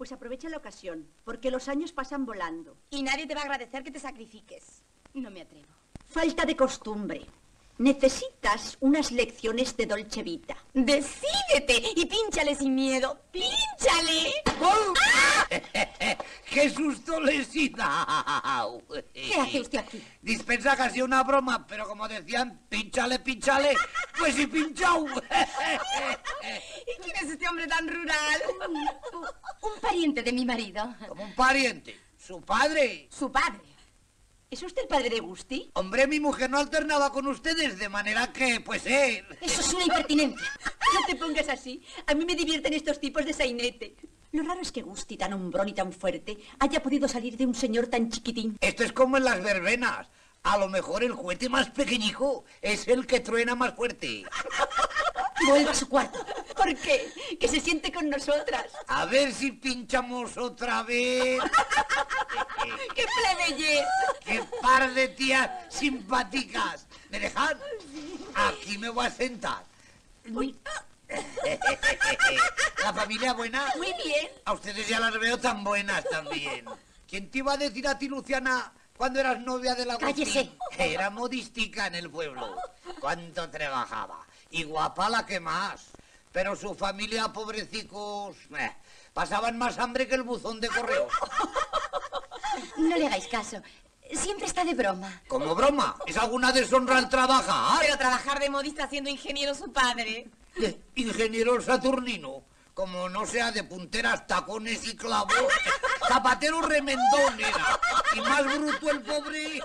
Pues aprovecha la ocasión, porque los años pasan volando. Y nadie te va a agradecer que te sacrifiques. No me atrevo. Falta de costumbre. Necesitas unas lecciones de Dolce Vita. ¡Decídete! Y pínchale sin miedo. ¡Pínchale! ¡Oh! ¡Ah! ¡Qué susto les he dado! ¿Qué hace usted aquí? Dispensa que ha sido una broma, pero como decían, pínchale, pínchale, pues he pinchado. ¿Y quién es este hombre tan rural? Un pariente de mi marido. ¿Cómo un pariente? ¿Su padre? Su padre. ¿Es usted el padre de Gusti? Hombre, mi mujer no alternaba con ustedes, de manera que, pues, Eso es una impertinencia. No te pongas así. A mí me divierten estos tipos de sainete. Lo raro es que Gusti, tan hombrón y tan fuerte, haya podido salir de un señor tan chiquitín. Esto es como en las verbenas. A lo mejor el juguete más pequeñico es el que truena más fuerte. Vuelva a su cuarto. ¿Por qué? Que se siente con nosotras. A ver si pinchamos otra vez. ¡Qué plebeyez! ¡Qué par de tías simpáticas! ¿Me dejan? Aquí me voy a sentar. Uy. ¿La familia buena? Muy bien. A ustedes ya las veo tan buenas también. ¿Quién te iba a decir a ti, Luciana, cuando eras novia de la Agustín? ¡Cállese! Era modística en el pueblo. Cuánto trabajaba. Y guapa la que más. Pero su familia, pobrecicos, pasaban más hambre que el buzón de correos. No le hagáis caso. Siempre está de broma. ¿Cómo broma? ¿Es alguna deshonra al trabajar? Pero trabajar de modista siendo ingeniero su padre. Ingeniero Saturnino. Como no sea de punteras, tacones y clavos. Zapatero remendón era. Y más bruto el pobre...